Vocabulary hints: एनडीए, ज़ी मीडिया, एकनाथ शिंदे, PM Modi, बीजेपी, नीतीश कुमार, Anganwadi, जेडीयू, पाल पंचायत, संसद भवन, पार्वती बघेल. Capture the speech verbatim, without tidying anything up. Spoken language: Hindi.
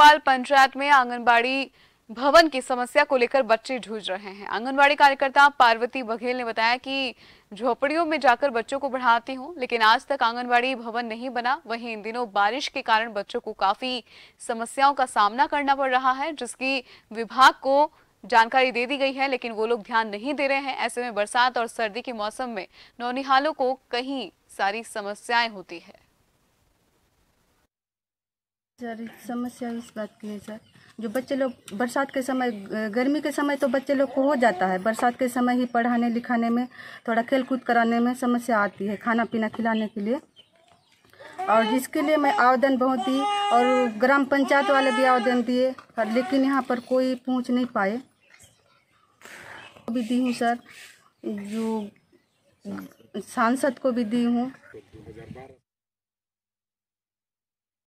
पाल पंचायत में आंगनबाड़ी भवन की समस्या को लेकर बच्चे जूझ रहे हैं। आंगनबाड़ी कार्यकर्ता पार्वती बघेल ने बताया कि झोपड़ियों में जाकर बच्चों को पढ़ाती हूं, लेकिन आज तक आंगनबाड़ी भवन नहीं बना। वहीं इन दिनों बारिश के कारण बच्चों को काफी समस्याओं का सामना करना पड़ रहा है, जिसकी विभाग को जानकारी दे दी गई है, लेकिन वो लोग ध्यान नहीं दे रहे हैं। ऐसे में बरसात और सर्दी के मौसम में नौनिहालों को कई सारी समस्याएं होती है। सर, समस्या इस बात की है सर, जो बच्चे लोग बरसात के समय, गर्मी के समय तो बच्चे लोग को हो जाता है, बरसात के समय ही पढ़ाने लिखाने में, थोड़ा खेल कूद कराने में समस्या आती है, खाना पीना खिलाने के लिए। और जिसके लिए मैं आवेदन बहुत दी और ग्राम पंचायत वाले भी आवेदन दिए, लेकिन यहाँ पर कोई पहुँच नहीं पाए। भी दी हूँ सर, जो सांसद को भी दी हूँ।